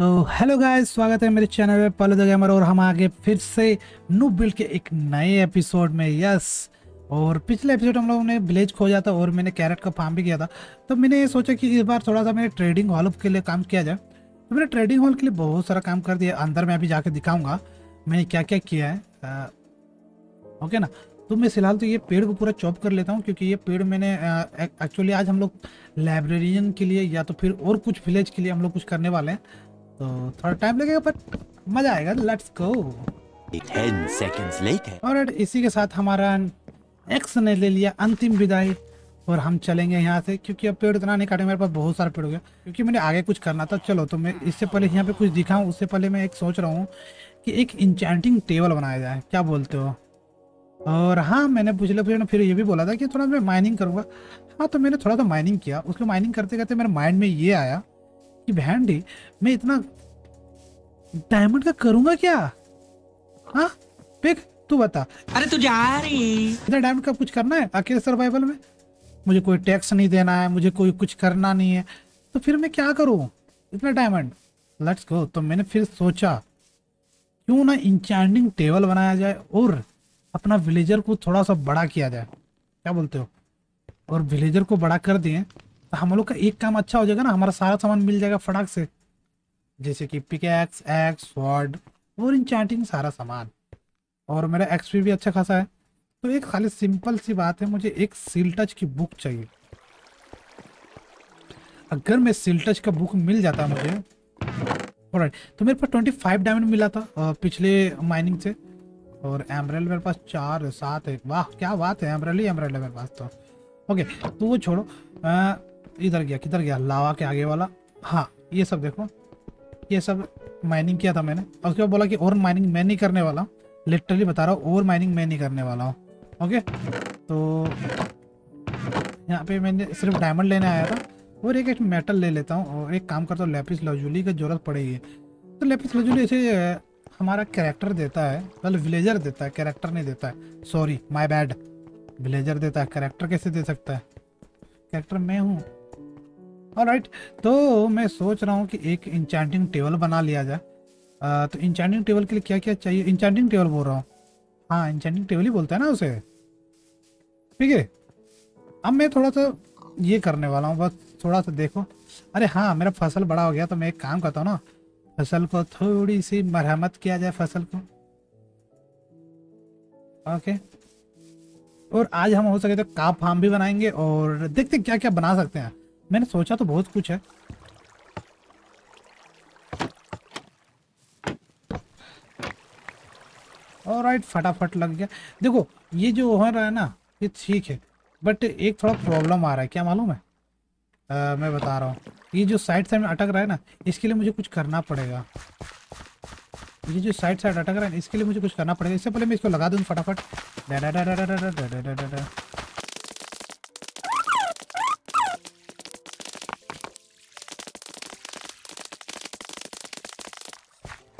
Hello guys, स्वागत है मेरे चैनल पे पहलू द गेमर। और हम आगे फिर से न्यू बिल्ड के एक नए एपिसोड में। यस, और पिछले एपिसोड हम लोगों ने विलेज खोजा था और मैंने कैरेट का फार्म भी किया था। तो मैंने ये सोचा कि इस बार थोड़ा सा मेरे ट्रेडिंग हॉल के लिए काम किया जाए। तो मैंने ट्रेडिंग हॉल के लिए बहुत सारा काम कर दिया। अंदर मैं अभी जाके दिखाऊँगा मैंने क्या क्या किया है। ओके ना, तो मैं फिलहाल तो ये पेड़ को पूरा चॉप कर लेता हूँ, क्योंकि ये पेड़ मैंने एक्चुअली आज हम लोग लाइब्रेरियन के लिए या तो फिर और कुछ विलेज के लिए हम लोग कुछ करने वाले हैं। तो थोड़ा टाइम लगेगा बट मज़ा आएगा। Let's go. 10 seconds later। और इसी के साथ हमारा एक्स ने ले लिया अंतिम विदाई और हम चलेंगे यहाँ से, क्योंकि अब पेड़ उतना नहीं काटे। मेरे पास बहुत सारा पेड़ हो गया क्योंकि मैंने आगे कुछ करना था। चलो, तो मैं इससे पहले यहाँ पे कुछ दिखाऊँ, उससे पहले मैं एक सोच रहा हूँ कि एक इंचेंटिंग टेबल बनाया जाए, क्या बोलते हो? और हाँ, मैंने फिर ये भी बोला था कि थोड़ा मैं माइनिंग करूँगा। हाँ, तो मैंने थोड़ा सा माइनिंग किया। उसको माइनिंग करते करते मेरे माइंड में ये आया कि भैंडी, मैं इतना डायमंड का करूँगा क्या? हाँ पिक, तू बता। अरे तू जा रही, इतना डायमंड का कुछ करना है अकेले सर्वाइवल में? मुझे कोई टैक्स नहीं देना है, मुझे कोई कुछ करना नहीं है, तो फिर मैं क्या करूँ इतना डायमंड? Let's go. तो मैंने फिर सोचा क्यों ना इंचेंटिंग टेबल बनाया जाए और अपना विलेजर को थोड़ा सा बड़ा किया जाए, क्या बोलते हो? और विलेजर को बड़ा कर दिए तो हम लोग का एक काम अच्छा हो जाएगा ना, हमारा सारा सामान मिल जाएगा फटाक से, जैसे कि पिकैक्स, एक्स, स्वॉर्ड और इंचेंटिंग सारा सामान। और मेरा एक्सपी भी अच्छा खासा है। तो एक खाली सिंपल सी बात है, मुझे एक सील टच की बुक चाहिए। अगर मैं सील टच का बुक मिल जाता मुझे, ऑलराइट, तो मेरे पास 25 डायमंड मिला था पिछले माइनिंग से। और एमरेल मेरे पास 4-7 है। वाह क्या बात है, एमरेल ही एमरेल है मेरे पास तो। ओके, तो वो छोड़ो। इधर गया, किधर गया? लावा के आगे वाला। हाँ, ये सब देखो, ये सब माइनिंग किया था मैंने। और उसके बाद बोला कि और माइनिंग मैं नहीं करने वाला, लिटरली बता रहा हूँ, और माइनिंग मैं नहीं करने वाला हूँ। ओके, तो यहाँ पे मैंने सिर्फ डायमंड लेने आया था और एक मेटल ले लेता हूँ। और एक काम करता हूँ, लैपिस लाजुली की ज़रूरत पड़ेगी। तो लैपिस लाजुली इसे हमारा कैरेक्टर देता है, मतलब विलेजर देता है, कैरेक्टर नहीं देता है। सॉरी, माय बैड, विलेजर देता है, कैरेक्टर कैसे दे सकता है? कैरेक्टर मैं हूँ। ऑलराइट, तो मैं सोच रहा हूँ कि एक इंचेंटिंग टेबल बना लिया जाए। तो इंचेंटिंग टेबल के लिए क्या क्या चाहिए? इंचेंटिंग टेबल बोल रहा हूँ, हाँ इंचेंटिंग टेबल ही बोलता है ना उसे। ठीक है, अब मैं थोड़ा सा ये करने वाला हूँ, बस थोड़ा सा देखो। अरे हाँ, मेरा फसल बड़ा हो गया, तो मैं एक काम करता हूँ ना, फसल को थोड़ी सी मरम्मत किया जाए फसल को। ओके, और आज हम हो सके तो काप फार्म भी बनाएंगे और देखते क्या क्या बना सकते हैं। मैंने सोचा तो बहुत कुछ है। ऑलराइट, फटाफट लग गया। देखो ये जो हो रहा है ना, ये ठीक है, बट एक थोड़ा प्रॉब्लम आ रहा है, क्या मालूम है? मैं बता रहा हूँ, ये जो साइड साइड में अटक रहा है ना, इसके लिए मुझे कुछ करना पड़ेगा। ये जो साइड साइड अटक रहा है ना, इसके लिए मुझे कुछ करना पड़ेगा। इससे पहले मैं इसको लगा दूँ फटाफट।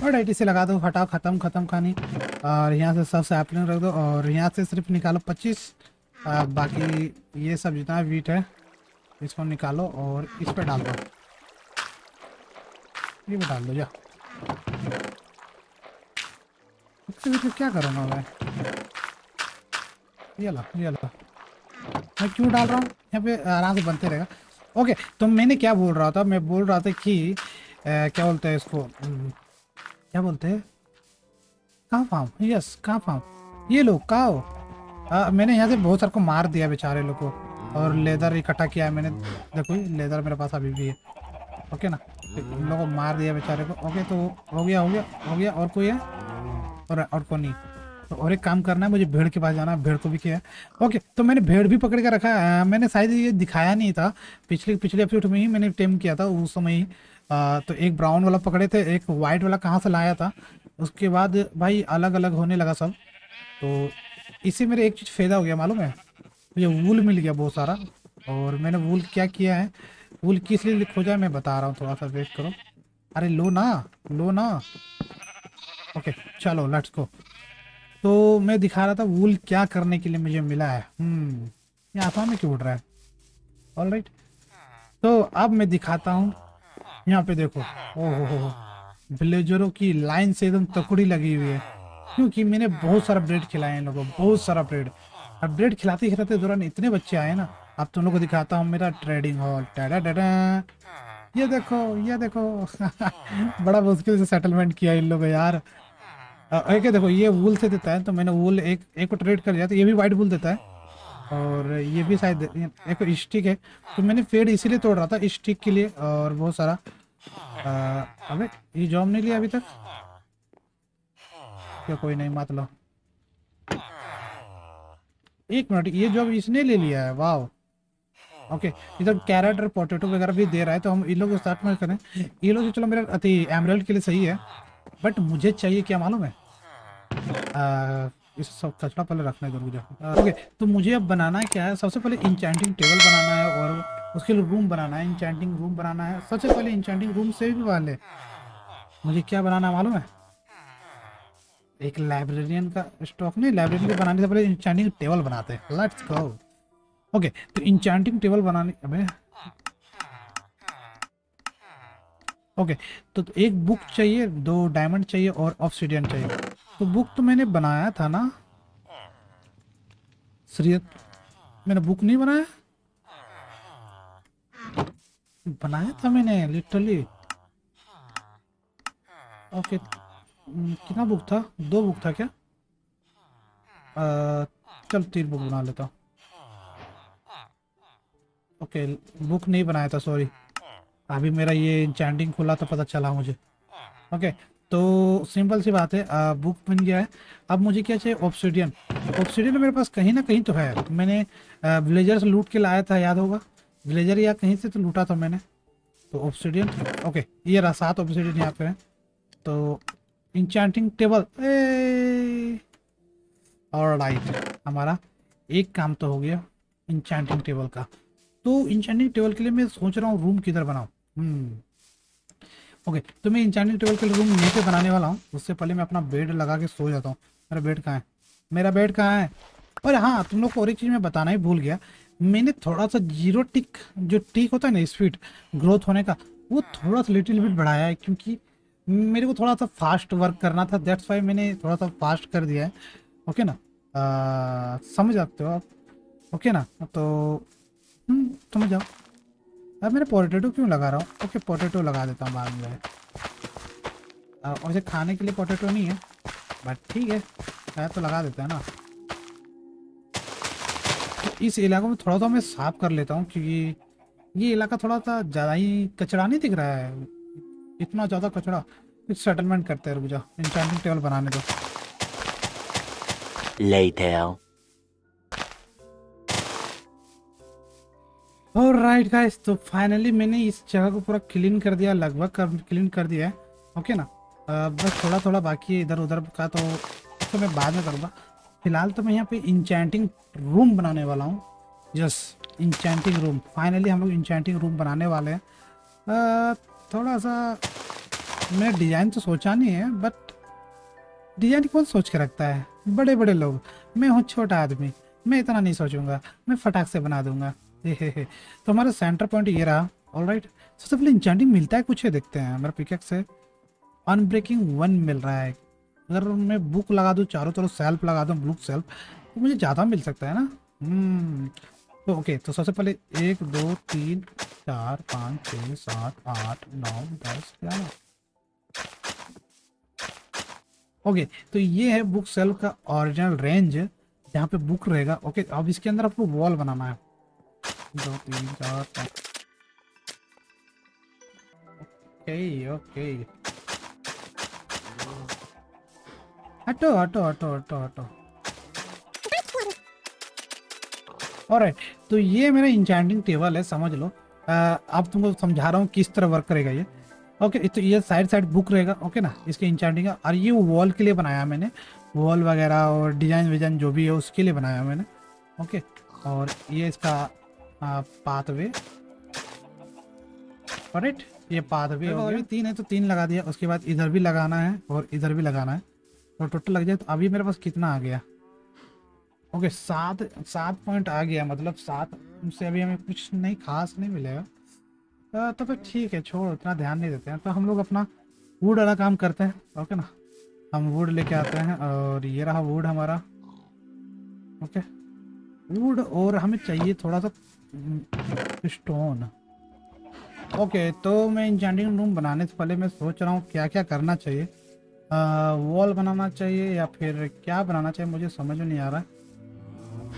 ऑलराइट, इसे लगा दो, हटाओ, खत्म खत्म खानी। और यहाँ से सब सैपलिंग रख दो और यहाँ से सिर्फ निकालो 25। बाकी ये सब जितना वीट है इसको निकालो और इस पर डाल दो, ये भी डाल दो। जा, इससे भी क्या करूँगा मैं? ये ला, मैं क्यों डाल रहा हूँ यहाँ पे? आराम से बनते रहेगा। ओके, तो मैंने क्या बोल रहा था? मैं बोल रहा था कि क्या बोलते हैं इसको, क्या बोलते हैं, कहाँ फार्म? यस, कहाँ फार्म। ये लोग कहाँ हो? मैंने यहाँ से बहुत सारे को मार दिया बेचारे लोग को। और लेदर इकट्ठा किया है मैंने, देखो लेदर मेरे पास अभी भी है। ओके ना, उन लोगों को मार दिया बेचारे को। ओके, तो हो गया। और कोई है? और कोई नहीं। तो और एक काम करना है, मुझे भेड़ के पास जाना है, भेड़ को भी किया है। ओके, तो मैंने भेड़ भी पकड़ के रखा है। मैंने शायद ये दिखाया नहीं था, पिछले एपिसोड में ही मैंने टेम किया था उस समय ही। तो एक ब्राउन वाला पकड़े थे, एक वाइट वाला कहाँ से लाया था, उसके बाद भाई अलग अलग होने लगा सब। तो इससे मेरे एक चीज़ फ़ायदा हो गया मालूम है, मुझे वूल मिल गया बहुत सारा। और मैंने वूल क्या किया है, वूल किस लिए खोजा है मैं बता रहा हूँ, थोड़ा सा वेट करो। अरे लो ना। ओके चलो, लेट्स गो। तो मैं दिखा रहा था वूल क्या करने के लिए मुझे मिला है। ये आसमान में क्यों उड़ रहा है? ऑलराइट, तो अब मैं दिखाता हूँ, यहाँ पे देखो, ओहो विलेजरों की लाइन से एकदम तकड़ी लगी हुई है, क्योंकि मैंने बहुत सारा ब्रेड खिलाया इन लोगों को, बहुत सारा ब्रेड। अब ब्रेड खिलाते खिलाते दौरान इतने बच्चे आए ना, अब तुम लोग को दिखाता हूँ मेरा ट्रेडिंग हॉल। टाडा डाडा, ये देखो, ये देखो। बड़ा मुश्किल से सेटलमेंट किया इन लोगों यार। एक देखो ये वूल से देता है, तो मैंने वूल एक को ट्रेड कर लिया, तो ये भी वाइट वूल देता है, और ये भी शायद एक स्टिक है, तो मैंने पेड़ इसीलिए तोड़ रहा था स्टिक के लिए। और बहुत सारा अबे ये जॉब नहीं लिया अभी तक क्या? कोई नहीं, मत लो, एक मिनट, ये जॉब इसने ले लिया है, वाह। ओके, इधर कैरेट और पोटैटो वगैरह भी दे रहा है, तो हम इन लोग को स्टार्ट में करें। ये लोग चलो मेरा अति एमराल्ड के लिए सही है, बट मुझे चाहिए क्या मालूम है, इस सब कचड़ा पहले रखना है जरूर। ओके, तो मुझे अब बनाना क्या है? सबसे पहले इंचेंटिंग टेबल बनाना है, और उसके लिए रूम बनाना है, इंचेंटिंग रूम बनाना है। सबसे पहले इंचेंटिंग रूम से भी पहले मुझे क्या बनाना है मालूम है? एक लाइब्रेरियन का स्टॉक नहीं, लाइब्रेरियन को बनाने से पहले इंचेंटिंग टेबल बनाते हैं। Let's go. ओके, तो इंचेंटिंग टेबल बनाने, अबे ओके, तो एक बुक चाहिए, 2 डायमंड चाहिए और ऑब्सिडियन चाहिए। तो बुक तो मैंने बनाया था ना, श्रीयत मैंने बुक नहीं बनाया, बनाया था मैंने लिटरली। ओके, कितना बुक था? 2 बुक था क्या? चल 3 बुक बना लेता हूँ। ओके, बुक नहीं बनाया था, सॉरी। अभी मेरा ये इंचेंटिंग खुला तो पता चला मुझे। ओके, तो सिंपल सी बात है, बुक बन गया है। अब मुझे क्या चाहिए? ऑब्सिडियन। ऑब्सिडियन मेरे पास कहीं ना कहीं तो है, तो मैंने विलेजर से लूट के लाया था, याद होगा, विलेजर या कहीं से तो लूटा था मैंने। तो ऑब्सिडियन, ओके, ये रहा 7 ऑब्सिडियन यहाँ पे है। तो इंचेंटिंग टेबल, ऑलराइट, हमारा एक काम तो हो गया इंचेंटिंग टेबल का। तो इंचेंटिंग टेबल के लिए मैं सोच रहा हूँ रूम किधर बनाऊँ। ओके, तो मैं इंचेंटिंग टेबल के लिए रूम नीचे बनाने वाला हूँ। उससे पहले मैं अपना बेड लगा के सो जाता हूँ। मेरा बेड कहाँ है? मेरा बेड कहाँ है? और हाँ, तुम लोग को और एक चीज़ मैं बताना ही भूल गया, मैंने थोड़ा सा जीरो टिक, जो टिक होता है ना स्पीड ग्रोथ होने का, वो थोड़ा सा लिटिल बिट बढ़ाया है, क्योंकि मेरे को थोड़ा सा फास्ट वर्क करना था, दैट्स वाई मैंने थोड़ा सा फास्ट कर दिया है। ओके ना, समझ जाते हो आप? ओके ना, तो समझ जाओ। अब मैंने पोटैटो क्यों लगा रहा हूँ? ओके, पोटैटो लगा देता हूँ बाद में, और वैसे खाने के लिए पोटैटो नहीं है, बट ठीक है, शायद तो लगा देता है ना। तो इस इलाकों में थोड़ा सा मैं साफ कर लेता हूँ, क्योंकि ये इलाका थोड़ा सा ज़्यादा ही कचरा नहीं दिख रहा है, इतना ज़्यादा कचरा। कुछ सेटलमेंट करते हैं, रुक जा, इंचेंटिंग टेबल बनाने दो। लेटर। ऑलराइट गाइस, तो फाइनली मैंने इस जगह को पूरा क्लीन कर दिया, लगभग क्लीन कर दिया है। ओके ना, बस थोड़ा थोड़ा बाकी है इधर उधर का, तो मैं बाद में करूँगा। फिलहाल तो मैं यहाँ पे इंचेंटिंग रूम बनाने वाला हूँ। यस, इंचेंटिंग रूम, फाइनली हम लोग इंचेंटिंग रूम बनाने वाले हैं। थोड़ा सा मैं डिज़ाइन तो सोचा नहीं है, बट डिज़ाइन कौन सोच के रखता है? बड़े बड़े लोग। मैं हूँ छोटा आदमी, मैं इतना नहीं सोचूंगा, मैं फटाक से बना दूंगा। हे। तो हमारा सेंटर पॉइंट ये रहा। ऑलराइट, सबसे पहले इंचेंटिंग मिलता है कुछ है, देखते हैं। मेरा पिकैक्स है, अनब्रेकिंग 1 मिल रहा है। अगर मैं बुक लगा दूँ, चारों तरफ सेल्फ लगा दूँ, बुक सेल्फ, तो मुझे ज़्यादा मिल सकता है ना। तो ओके, तो सबसे पहले 1 2 3 4 5 6 7 8 9 10 11। ओके, तो ये है बुक सेल्फ का ओरिजिनल रेंज, जहाँ पे बुक रहेगा। ओके, अब इसके अंदर आपको वॉल बनाना है। 2 3 4 5। ओके ओके, हटो हटो हटो हटो हटो। ऑलराइट, तो ये मेरा इंचेंटिंग टेबल है, समझ लो। अब तुमको समझा रहा हूँ किस तरह वर्क करेगा ये। ओके, तो ये साइड साइड बुक रहेगा। ओके ना, इसके इंचेंटिंग, और ये वॉल के लिए बनाया मैंने, वॉल वगैरह और डिजाइन विजाइन जो भी है उसके लिए बनाया मैंने। ओके, और ये इसका पाथवे। ऑलराइट, ये पाथवे हो गया। 3 है तो 3 लगा दिया। उसके बाद इधर भी लगाना है और इधर भी लगाना है, तो टोटल लग जाए। तो अभी मेरे पास कितना आ गया? ओके, 7 पॉइंट आ गया, मतलब 7 से अभी हमें कुछ नहीं खास नहीं मिलेगा। तो फिर ठीक है, छोड़, इतना ध्यान नहीं देते हैं। तो हम लोग अपना वुड वाला काम करते हैं, ओके ना। हम वुड लेके आते हैं और ये रहा वुड हमारा, ओके वुड। और हमें चाहिए थोड़ा सा स्टोन, ओके। तो मैं एन्चेंटिंग रूम बनाने से पहले मैं सोच रहा हूँ क्या क्या करना चाहिए, वॉल बनाना चाहिए या फिर क्या बनाना चाहिए, मुझे समझ नहीं आ रहा।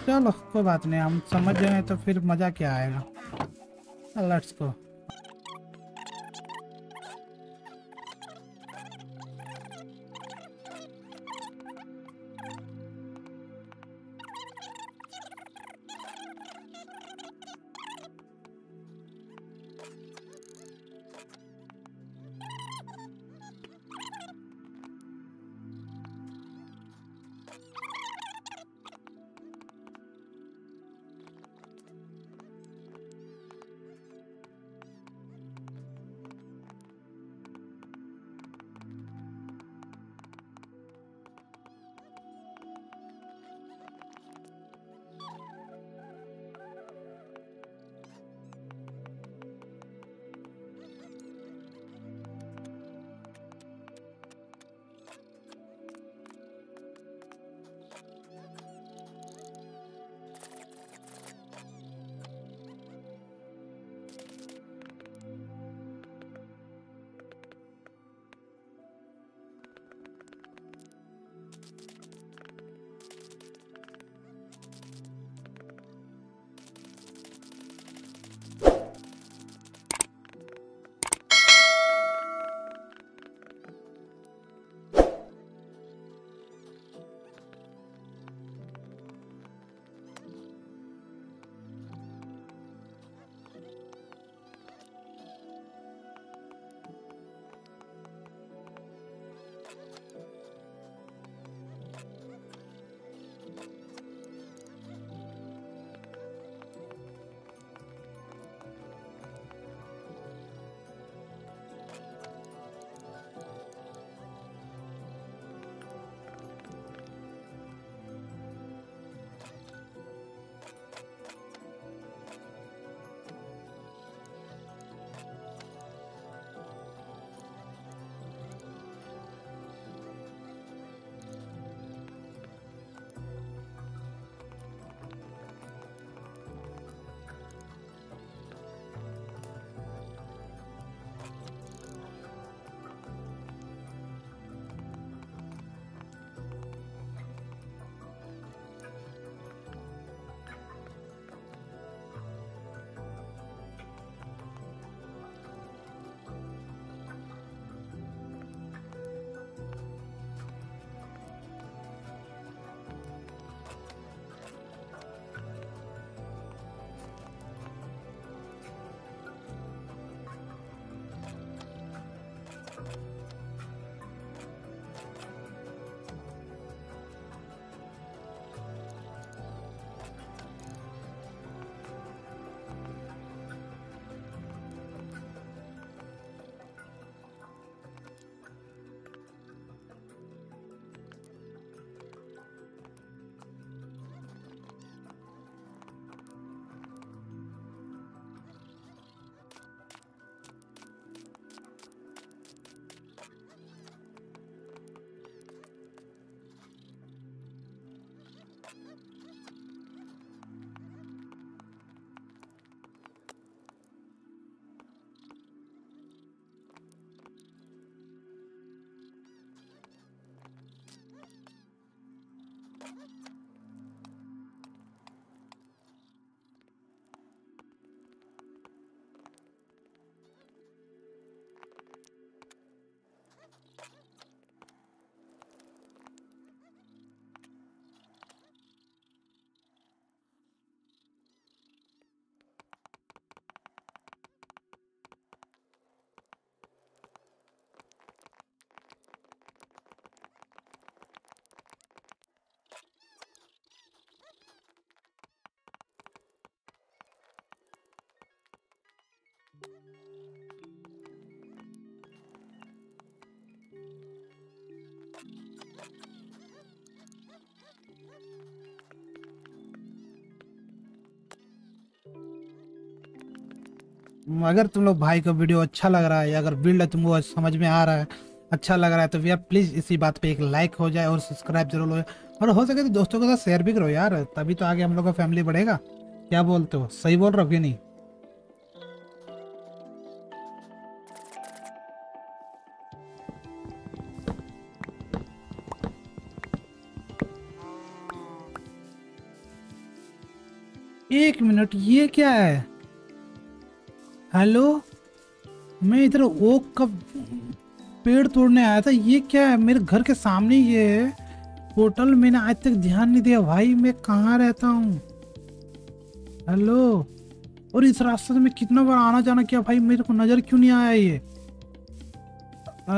चलो कोई बात नहीं, हम समझ जाए तो फिर मज़ा क्या आएगा। Let's go. अगर तुम लोग भाई को वीडियो अच्छा लग रहा है, अगर बिल्ड तुम लोग समझ में आ रहा है, अच्छा लग रहा है, तो भैया प्लीज़ इसी बात पे एक लाइक हो जाए और सब्सक्राइब जरूर हो जाए, और हो सके तो दोस्तों के साथ शेयर भी करो यार, तभी तो आगे हम लोग का फैमिली बढ़ेगा। क्या बोलते हो, सही बोल रहे हो कि नहीं? एक मिनट, ये क्या है? हेलो, मैं इधर ओक का पेड़ तोड़ने आया था, ये क्या है? मेरे घर के सामने ये होटल, मैंने आज तक ध्यान नहीं दिया भाई, मैं कहाँ रहता हूँ। हेलो, और इस रास्ते से मैं कितना बार आना जाना किया भाई, मेरे को नज़र क्यों नहीं आया ये?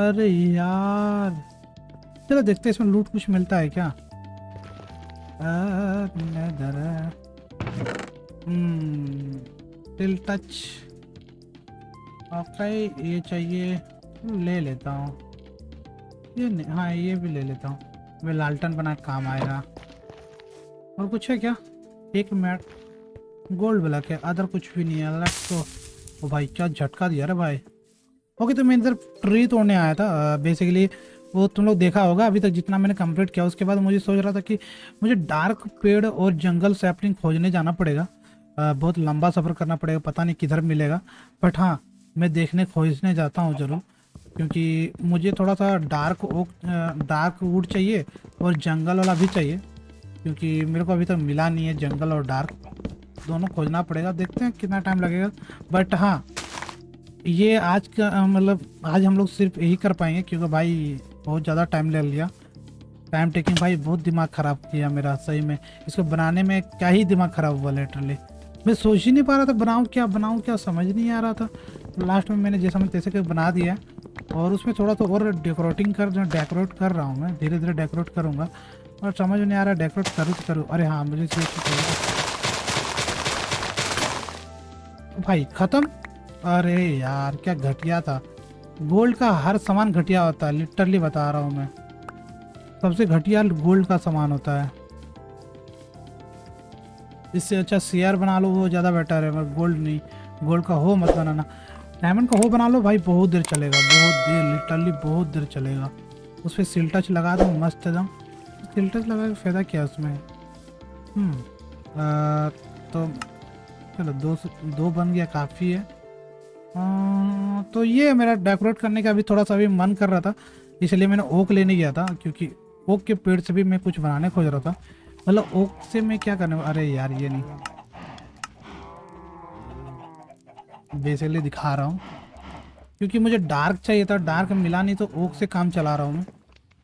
अरे यार, चलो देखते हैं इसमें लूट कुछ मिलता है क्या। टिल टच, ओके ये चाहिए, ले लेता हूँ ये, हाँ ये भी ले लेता हूँ, वे लालटन बना काम आएगा। और कुछ है क्या? एक मिनट, गोल्ड ब्लॉक है, अदर कुछ भी नहीं है अलग तो। ओ भाई क्या झटका दिया रे भाई। ओके, तो मैं इधर ट्री तोड़ने आया था बेसिकली, वो तुम लोग देखा होगा अभी तक जितना मैंने कंप्लीट किया। उसके बाद मुझे सोच रहा था कि मुझे डार्क पेड़ और जंगल सैपलिंग खोजने जाना पड़ेगा, बहुत लंबा सफ़र करना पड़ेगा, पता नहीं किधर मिलेगा, बट हाँ मैं देखने खोजने जाता हूँ ज़रूर, क्योंकि मुझे थोड़ा सा डार्क वुड चाहिए और जंगल वाला भी चाहिए, क्योंकि मेरे को अभी तक मिला नहीं है। जंगल और डार्क दोनों खोजना पड़ेगा, देखते हैं कितना टाइम लगेगा, बट हाँ ये आज का मतलब आज हम लोग सिर्फ यही कर पाएंगे, क्योंकि भाई बहुत ज़्यादा टाइम ले लिया, टाइम टेकिंग भाई, बहुत दिमाग ख़राब किया मेरा सही में, इसको बनाने में क्या ही दिमाग ख़राब हुआ लिटरली। मैं सोच ही नहीं पा रहा था बनाऊँ क्या, समझ नहीं आ रहा था। लास्ट में मैंने जैसा मैं तैसे कर बना दिया, और उसमें थोड़ा तो और डेकोरेट कर रहा हूँ मैं, धीरे धीरे डेकोरेट करूँगा, और समझ नहीं आ रहा डेकोरेट करूँ तो करूँ। अरे हाँ मुझे भाई ख़त्म। अरे यार क्या घटिया था, गोल्ड का हर सामान घटिया होता है, लिटरली बता रहा हूँ मैं, सबसे घटिया गोल्ड का सामान होता है। इससे अच्छा शेयर बना लो, वो ज़्यादा बेटर है, मगर गोल्ड नहीं, गोल्ड का हो मत बनाना, डायमंड का हो बना लो भाई, बहुत देर चलेगा, बहुत देर लिटरली बहुत देर चलेगा। उस पर सिल टच लगा दो मस्त एकदम, सिल टच लगा के फ़ायदा क्या उसमें। तो चलो दो बन गया, काफ़ी है। तो ये मेरा डेकोरेट करने का अभी थोड़ा सा भी मन कर रहा था, इसलिए मैंने ओक लेने गया था, क्योंकि ओक के पेड़ से भी मैं कुछ बनाने खोज रहा था, मतलब ओक से मैं क्या करने। अरे यार ये नहीं, बेसिकली दिखा रहा हूँ क्योंकि मुझे डार्क चाहिए था, डार्क मिला नहीं तो ओक से काम चला रहा हूँ मैं,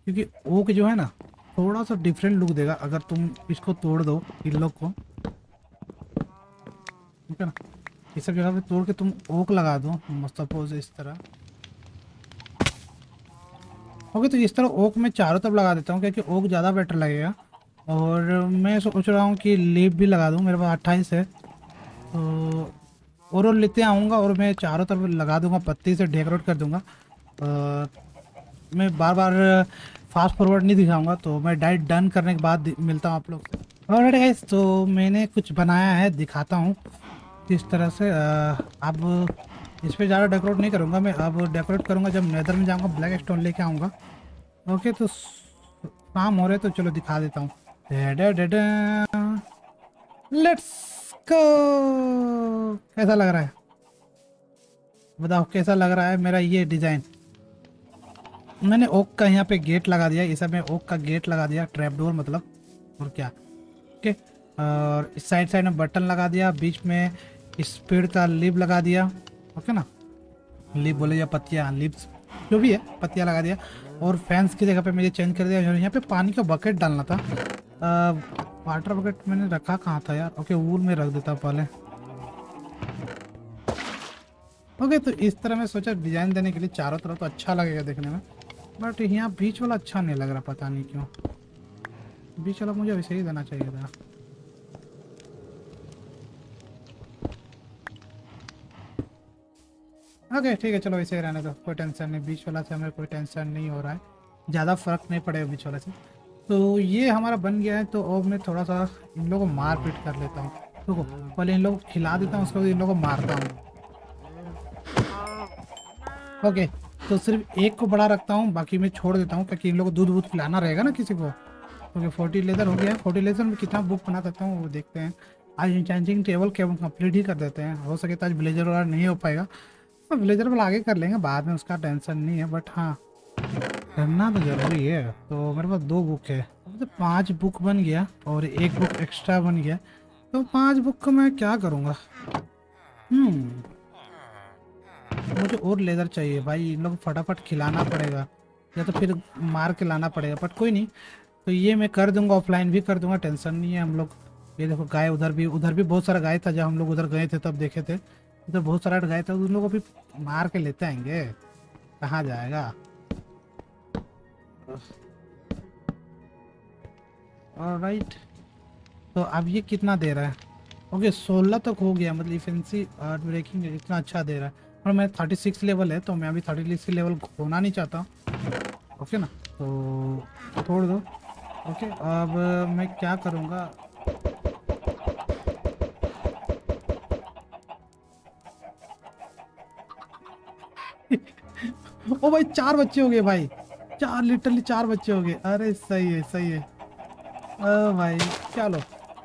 क्योंकि ओक जो है ना थोड़ा सा डिफरेंट लुक देगा अगर तुम इसको तोड़ दो, इन लोग को, ठीक है ना, ये सब जगह पे तोड़ के तुम ओक लगा दो सपोज इस तरह। ओके, तो इस तरह ओक मैं चारों तरफ लगा देता हूँ, क्योंकि ओक ज़्यादा बेटर लगेगा, और मैं सोच रहा हूँ कि लीफ भी लगा दूँ, मेरे पास 28 है तो, और लेते आऊँगा, और मैं चारों तरफ लगा दूँगा, पत्ती से डेकोरेट कर दूँगा। मैं बार बार फास्ट फॉरवर्ड नहीं दिखाऊँगा, तो मैं डाइट डन करने के बाद मिलता हूँ आप लोग से। ऑलराइट गाइस, तो मैंने कुछ बनाया है, दिखाता हूँ इस तरह से। अब इस पर ज़्यादा डेकोरेट नहीं करूँगा मैं, अब डेकोरेट करूँगा जब नेदर में जाऊँगा, ब्लैक स्टोन लेके आऊँगा। ओके, तो काम हो रहे तो चलो दिखा देता हूँ। लेट्स गो, कैसा लग रहा है बताओ, कैसा लग रहा है मेरा ये डिज़ाइन? मैंने ओक का यहाँ पे गेट लगा दिया, इस सब में ओक का गेट लगा दिया, ट्रैपडोर मतलब, और क्या। ओके, और इस साइड में बटन लगा दिया, बीच में इस पेड़ का लीफ लगा दिया, ओके ना, लीफ बोले या पत्तियाँ, लीव्स जो भी है, पत्तियाँ लगा दिया, और फैंस की जगह पे मुझे चेंज कर दिया। यहाँ पे पानी का बकेट डालना था, वाटर बकेट मैंने रखा कहाँ था यार? ओके वूल में रख देता पहले। ओके, तो इस तरह मैं सोचा डिज़ाइन देने के लिए चारों तरफ, तो अच्छा लगेगा देखने में, बट यहाँ बीच वाला अच्छा नहीं लग रहा, पता नहीं क्यों, बीच वाला मुझे वैसे ही देना चाहिए था। ओके ठीक है, चलो ऐसे ही रहने दो, कोई टेंशन नहीं, बीच वाला से हमें कोई टेंशन नहीं हो रहा है, ज़्यादा फर्क नहीं पड़ेगा बीच वाला से। तो ये हमारा बन गया है, तो अब मैं थोड़ा सा इन लोगों को मारपीट कर लेता हूँ, देखो पहले इन लोगों को खिला देता हूँ, उसके बाद इन लोगों को मारता हूँ। ओके तो सिर्फ एक को बड़ा रखता हूँ, बाकी मैं छोड़ देता हूँ क्योंकि इन लोगों को दूध वूध पिलाना रहेगा ना किसी को। ओके 40 लेदर हो गया। 40 लेदर में कितना बुक बना सकता हूँ वो देखते हैं। आज एन्चेंटिंग टेबल केवल कंप्लीट ही कर देते हैं, हो सके तो आज विलेजर वाला नहीं हो पाएगा, तो विलेजर वाला आगे कर लेंगे, बाद में उसका टेंशन नहीं है, बट हाँ करना तो ज़रूरी है। तो मेरे पास 2 बुक है, तो 5 बुक बन गया और 1 बुक एक्स्ट्रा बन गया, तो 5 बुक का मैं क्या करूँगा। मुझे और लेदर चाहिए भाई, इन लोग फटाफट खिलाना पड़ेगा या तो फिर मार के लाना पड़ेगा, बट कोई नहीं, तो ये मैं कर दूंगा, ऑफलाइन भी कर दूंगा, टेंशन नहीं है। हम लोग ये देखो गाय उधर भी बहुत सारा गाय था, जब हम लोग उधर गए थे तब देखे थे, उधर बहुत सारा गाय था, उन लोगों को भी मार के लेते आएंगे, कहाँ जाएगा। ऑलराइट तो अब ये कितना दे रहा है। ओके 16 तक हो गया, मतलब डिफेंसिव हार्ट ब्रेकिंग इतना अच्छा दे रहा है, और मैं 36 लेवल है तो मैं अभी 36 लेवल होना नहीं चाहता। ओके ना तो छोड़ दो। ओके अब मैं क्या करूँगा, ओ भाई 4 बच्चे हो गए भाई, 4 लिटरली 4 बच्चे हो गए। अरे सही है सही है, ओ भाई चलो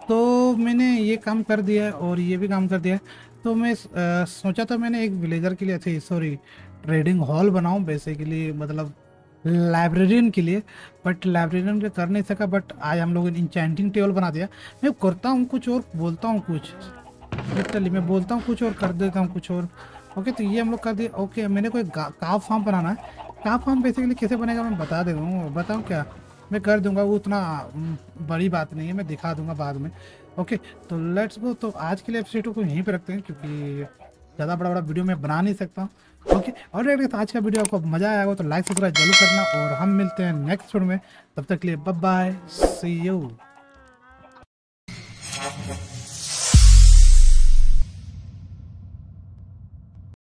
तो मैंने ये काम कर दिया है और ये भी काम कर दिया है। तो मैं सोचा था मैंने एक विलेजर के लिए थे सॉरी ट्रेडिंग हॉल बनाऊं बेसिकली, मतलब लाइब्रेरियन के लिए, बट लाइब्रेरियन के कर नहीं सका, बट आज हम लोग इंचेंटिंग टेबल बना दिया। मैं करता हूँ कुछ और बोलता हूँ कुछ, लिटरली मैं बोलता हूँ कुछ और कर देता हूँ कुछ और। ओके तो ये हम लोग कर दिए। ओके मैंने कोई काव फार्म बनाना है, काव फार्म बेसिकली कैसे बनेगा मैं बता देता हूँ, बताऊँ क्या मैं कर दूंगा, वो उतना बड़ी बात नहीं है, मैं दिखा दूंगा बाद में। ओके तो लेट्स गो। तो आज के लिए एपिसोड को यहीं पे रखते हैं क्योंकि ज़्यादा बड़ा बड़ा वीडियो मैं बना नहीं सकता हूँ। ओके और अगर आज का वीडियो आपको मज़ा आया हो तो लाइक सब्सक्राइब जरूर करना, और हम मिलते हैं नेक्स्ट वीडियो में, तब तक के लिए बाय बाय, सी यू।